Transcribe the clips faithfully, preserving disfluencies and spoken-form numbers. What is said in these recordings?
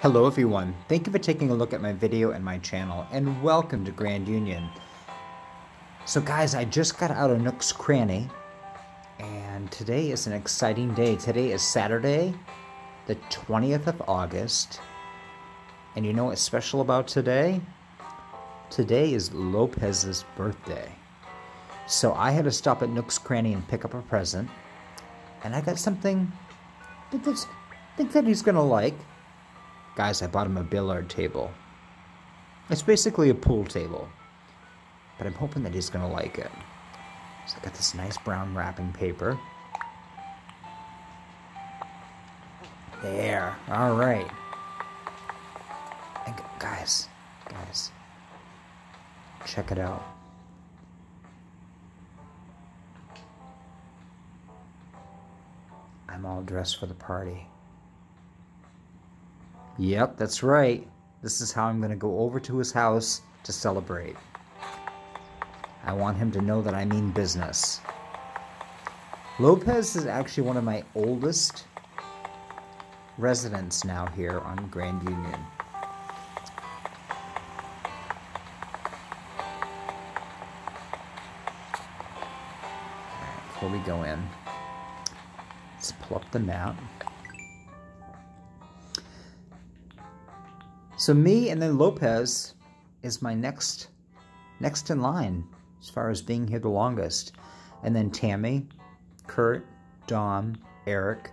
Hello everyone, thank you for taking a look at my video and my channel, and welcome to Grand Union. So guys, I just got out of Nook's Cranny, and today is an exciting day. Today is Saturday, the twentieth of August, and you know what's special about today? Today is Lopez's birthday. So I had to stop at Nook's Cranny and pick up a present, and I got something I think, I think that he's gonna like. Guys, I bought him a billiard table. It's basically a pool table, but I'm hoping that he's gonna like it. So I got this nice brown wrapping paper. There, all right. And guys, guys, check it out. I'm all dressed for the party. Yep, that's right. This is how I'm going to go over to his house to celebrate. I want him to know that I mean business. Lopez is actually one of my oldest residents now here on Grand Union. Before we go in, let's pull up the map. So me and then Lopez is my next next in line as far as being here the longest. And then Tammy, Kurt, Dom, Eric,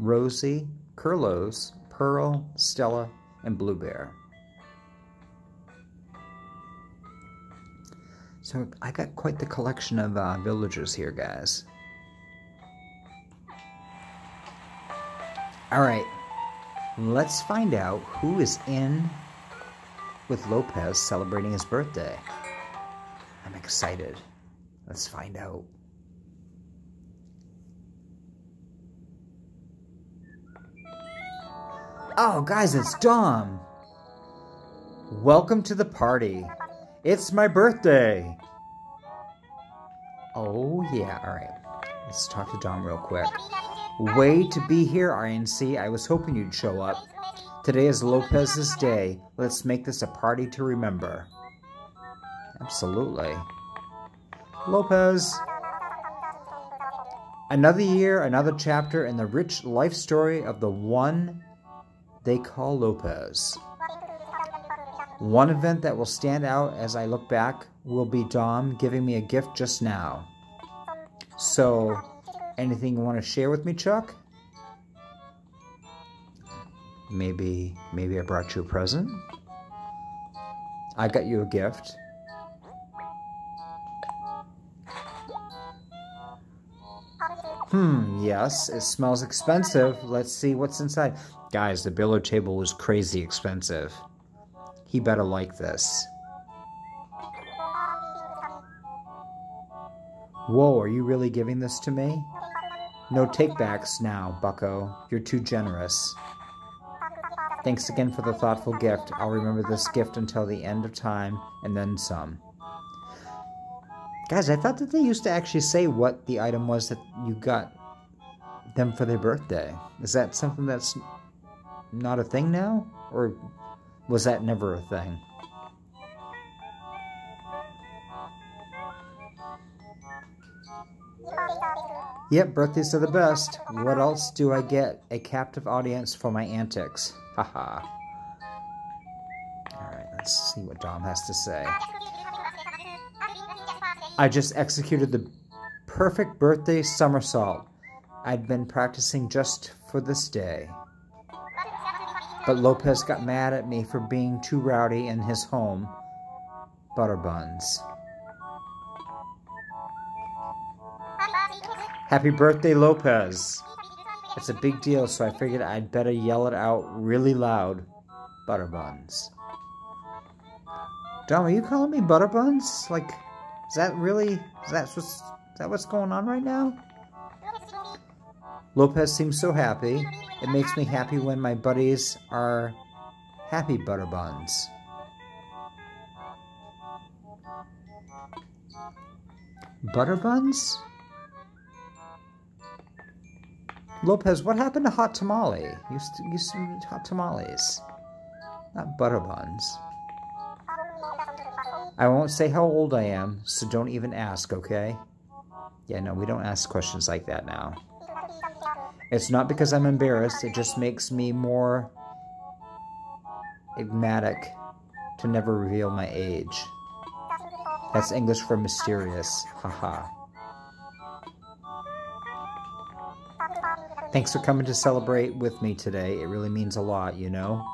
Rosie, Curlos, Pearl, Stella, and Blue Bear. So I got quite the collection of uh, villagers here, guys. All right. Let's find out who is in with Lopez celebrating his birthday. I'm excited. Let's find out. Oh, guys, it's Dom. Welcome to the party. It's my birthday. Oh, yeah. All right. Let's talk to Dom real quick. Way to be here, R N C. I was hoping you'd show up. Today is Lopez's day. Let's make this a party to remember. Absolutely. Lopez. Another year, another chapter in the rich life story of the one they call Lopez. One event that will stand out as I look back will be Dom giving me a gift just now. So... anything you want to share with me, Chuck? Maybe, maybe I brought you a present? I got you a gift. Hmm, yes, it smells expensive. Let's see what's inside. Guys, the billiard table was crazy expensive. He better like this. Whoa, are you really giving this to me? No take-backs now, bucko. You're too generous. Thanks again for the thoughtful gift. I'll remember this gift until the end of time, and then some. Guys, I thought that they used to actually say what the item was that you got them for their birthday. Is that something that's not a thing now? Or was that never a thing? Yep, birthdays are the best. What else do I get? A captive audience for my antics. Haha. Alright, let's see what Dom has to say. I just executed the perfect birthday somersault. I'd been practicing just for this day. But Lopez got mad at me for being too rowdy in his home. Butterbuns. Happy birthday, Lopez. It's a big deal, so I figured I'd better yell it out really loud. Butterbuns. Dom, are you calling me butterbuns? Like, is that really, is that what's, is that what's going on right now? Lopez seems so happy. It makes me happy when my buddies are happy butterbuns. Butterbuns? Lopez, what happened to hot tamale? Used to, used to hot tamales. Not butter buns. I won't say how old I am, so don't even ask, okay? Yeah, no, we don't ask questions like that now. It's not because I'm embarrassed, it just makes me more enigmatic to never reveal my age. That's English for mysterious, haha. Thanks for coming to celebrate with me today, it really means a lot, you know?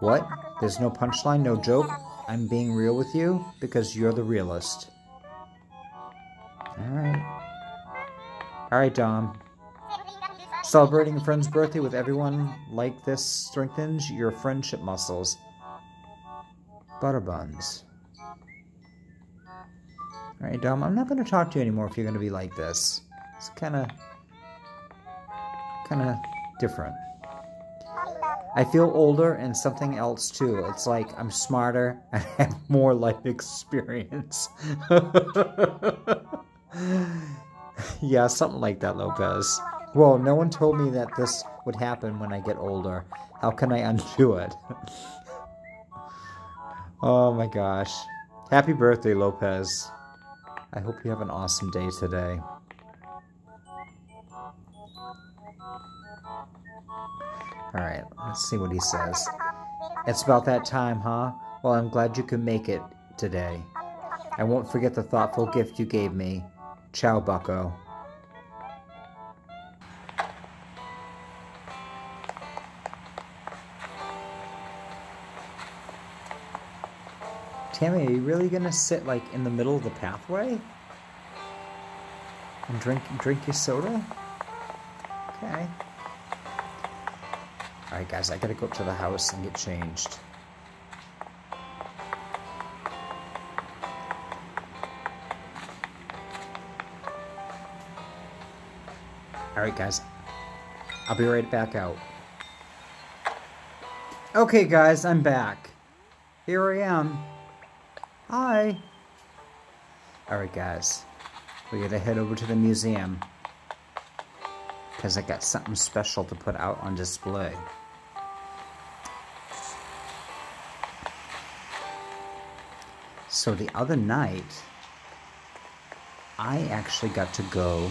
What? There's no punchline, no joke? I'm being real with you because you're the realist. Alright. Alright, Dom. Celebrating a friend's birthday with everyone like this strengthens your friendship muscles. Butter buns. Alright, Dom, I'm not going to talk to you anymore if you're going to be like this. It's kind of... kind of different. I feel older and something else too. It's like I'm smarter and I have more life experience. Yeah, something like that, Lopez. Well, no one told me that this would happen when I get older. How can I undo it? Oh my gosh. Happy birthday, Lopez. I hope you have an awesome day today. Alright, let's see what he says. It's about that time, huh? Well, I'm glad you could make it today. I won't forget the thoughtful gift you gave me. Ciao, bucko. Tammy, are you really gonna sit, like, in the middle of the pathway? And drink, drink your soda? Okay. Alright guys, I gotta go up to the house and get changed. Alright guys, I'll be right back out. Okay guys, I'm back. Here I am. Hi. Alright guys, we gotta head over to the museum. Because I got something special to put out on display. So the other night, I actually got to go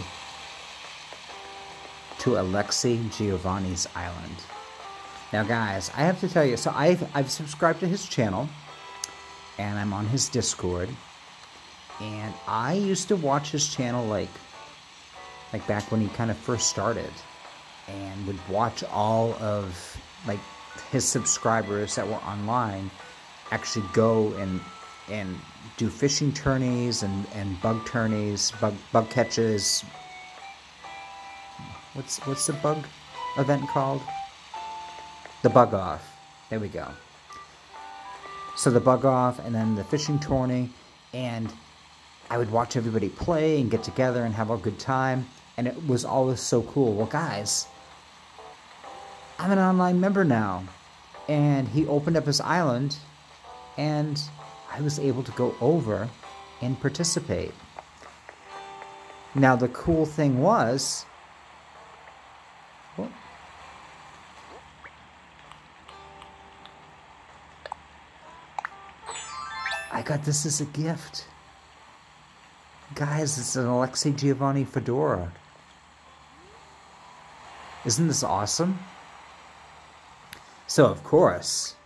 to Alexei Giovanni's Island. Now guys, I have to tell you, so I've, I've subscribed to his channel, and I'm on his Discord, and I used to watch his channel like, like back when he kind of first started, and would watch all of like his subscribers that were online actually go and and do fishing tourneys and, and bug tourneys, bug bug catches. What's what's the bug event called? The bug off. There we go. So the bug off and then the fishing tourney, and I would watch everybody play and get together and have a good time, and it was always so cool. Well guys, I'm an online member now, and he opened up his island, and I was able to go over and participate. Now the cool thing was, oh, I got this as a gift. Guys, it's an Alexei Giovanni fedora. Isn't this awesome? So, of course...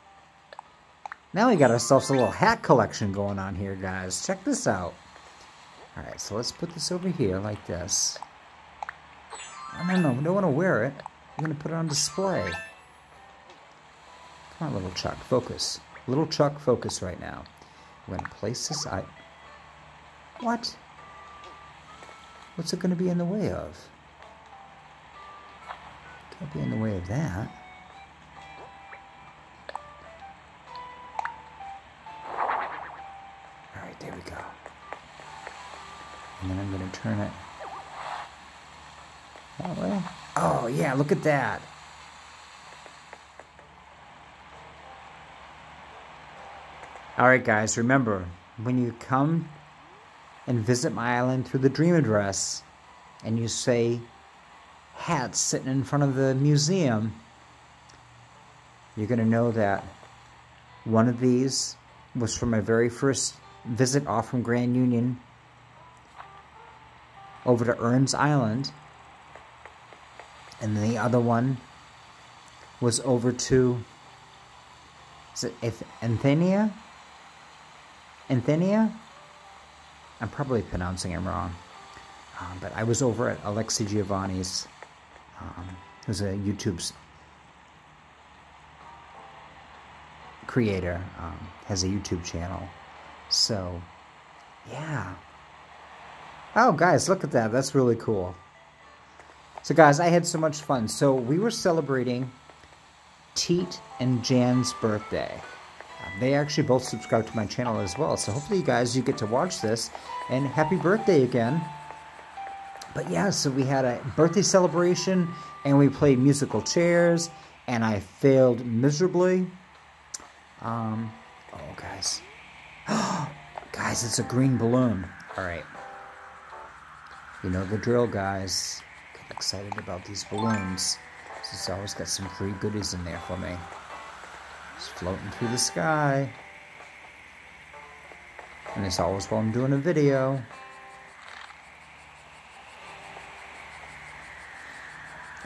now we got ourselves a little hat collection going on here, guys. Check this out. Alright, so let's put this over here like this. I don't know, I don't want to wear it. I'm going to put it on display. Come on, little Chuck, focus. Little Chuck, focus right now. I'm going to place this... I what? What's it going to be in the way of? Can't be in the way of that. Alright, there we go. And then I'm going to turn it that way. Oh yeah, look at that. Alright guys, remember, when you come and visit my island through the dream address and you say hats sitting in front of the museum, you're going to know that one of these was from my very first visit off from Grand Union over to Ernst Island, and the other one was over to, is it Athenia? Athenia? I'm probably pronouncing it wrong. Um, but I was over at Alexei Giovanni's, um, who's a YouTube creator, um, has a YouTube channel. So, yeah. Oh, guys, look at that. That's really cool. So, guys, I had so much fun. So, we were celebrating Tete and Jan's birthday. They actually both subscribe to my channel as well. So, hopefully, you guys, you get to watch this. And happy birthday again. But yeah, so we had a birthday celebration, and we played musical chairs, and I failed miserably. Um, oh, guys. Guys, it's a green balloon. All right. You know the drill, guys. Get excited about these balloons. This has always got some free goodies in there for me. It's floating through the sky. And it's always while I'm doing a video.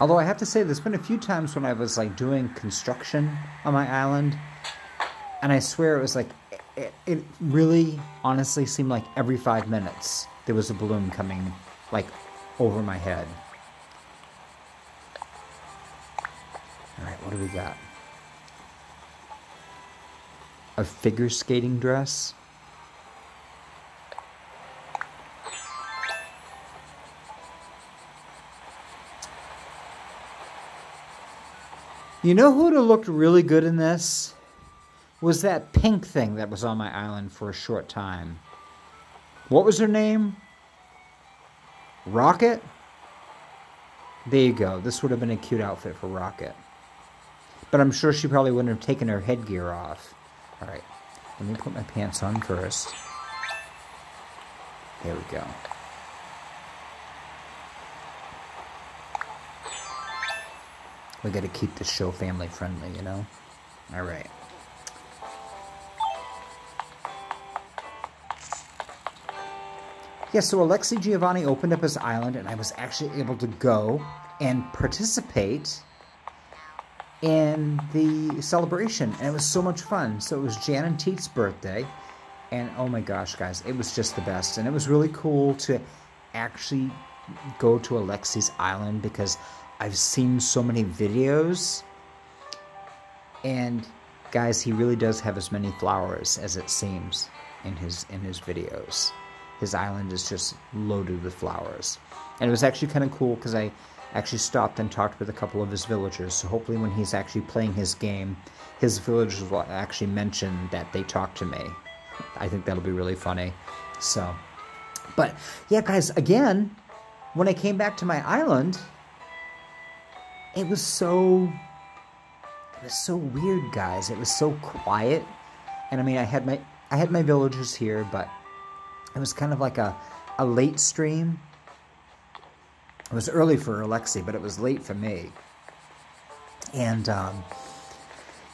Although I have to say, there's been a few times when I was like doing construction on my island, and I swear it was like, it, it really honestly seemed like every five minutes there was a balloon coming like over my head. All right, what do we got? A figure skating dress. You know who would have looked really good in this? Was that pink thing that was on my island for a short time. What was her name? Rocket? There you go. This would have been a cute outfit for Rocket. But I'm sure she probably wouldn't have taken her headgear off. All right. Let me put my pants on first. There we go. We gotta keep the show family friendly, you know? Alright. Yeah, so Alexei Giovanni opened up his island, and I was actually able to go and participate in the celebration. And it was so much fun. So it was Jan and Tete's birthday. And oh my gosh, guys, it was just the best. And it was really cool to actually go to Alexei's island, because I've seen so many videos, and guys, he really does have as many flowers as it seems in his in his videos. His island is just loaded with flowers, and it was actually kind of cool because I actually stopped and talked with a couple of his villagers. So hopefully, when he's actually playing his game, his villagers will actually mention that they talked to me. I think that'll be really funny. So, but yeah, guys, again, when I came back to my island, It was so, it was so weird, guys. It was so quiet, and I mean, I had my, I had my villagers here, but it was kind of like a, a late stream. It was early for Alexei, but it was late for me, and um,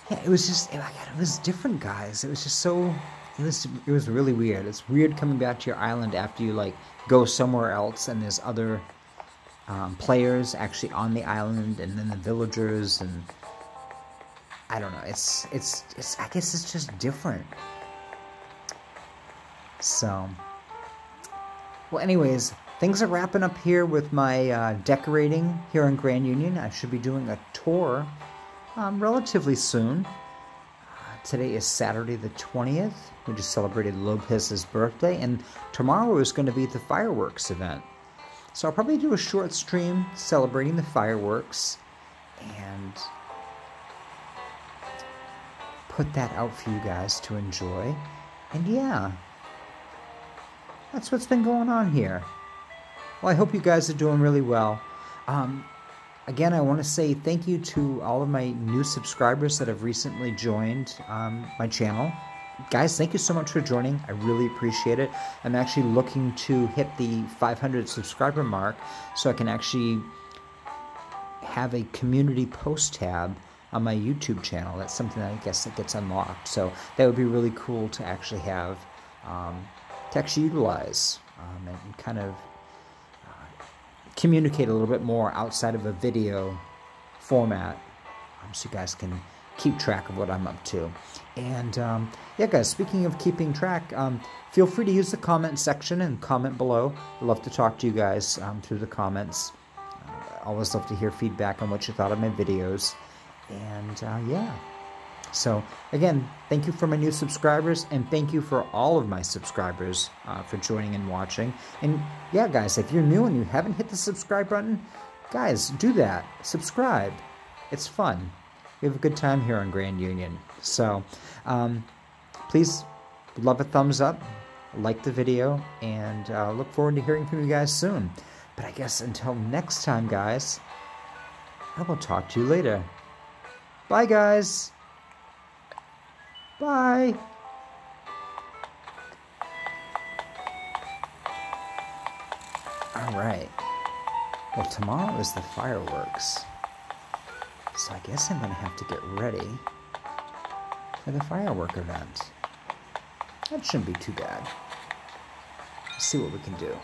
yeah, it was just, it, it was different, guys. It was just so, it was, it was really weird. It's weird coming back to your island after you like go somewhere else, and there's other Um, players actually on the island, and then the villagers, and I don't know. It's, it's it's I guess it's just different. So, well, anyways, things are wrapping up here with my uh, decorating here in Grand Union. I should be doing a tour um, relatively soon. Uh, today is Saturday the twentieth. We just celebrated Lopez's birthday, and tomorrow is going to be the fireworks event. So I'll probably do a short stream celebrating the fireworks and put that out for you guys to enjoy. And yeah, that's what's been going on here. Well, I hope you guys are doing really well. Um, again, I want to say thank you to all of my new subscribers that have recently joined um, my channel. Guys, thank you so much for joining. I really appreciate it. I'm actually looking to hit the five hundred subscriber mark so I can actually have a community post tab on my YouTube channel. That's something that I guess that gets unlocked. So that would be really cool to actually have, um, to actually utilize um, and kind of uh, communicate a little bit more outside of a video format, um, so you guys can keep track of what I'm up to. And um, yeah, guys, speaking of keeping track, um, feel free to use the comment section and comment below. I'd love to talk to you guys um, through the comments. Uh, always love to hear feedback on what you thought of my videos. And uh, yeah, so again, thank you for my new subscribers, and thank you for all of my subscribers uh, for joining and watching. And yeah, guys, if you're new and you haven't hit the subscribe button, guys, do that. Subscribe. It's fun. We have a good time here on Grand Union. So um, please, love a thumbs up, like the video, and uh, look forward to hearing from you guys soon. But I guess until next time, guys, I will talk to you later. Bye, guys. Bye. All right. Well, tomorrow is the fireworks. So I guess I'm going to have to get ready for the firework event. That shouldn't be too bad. Let's see what we can do.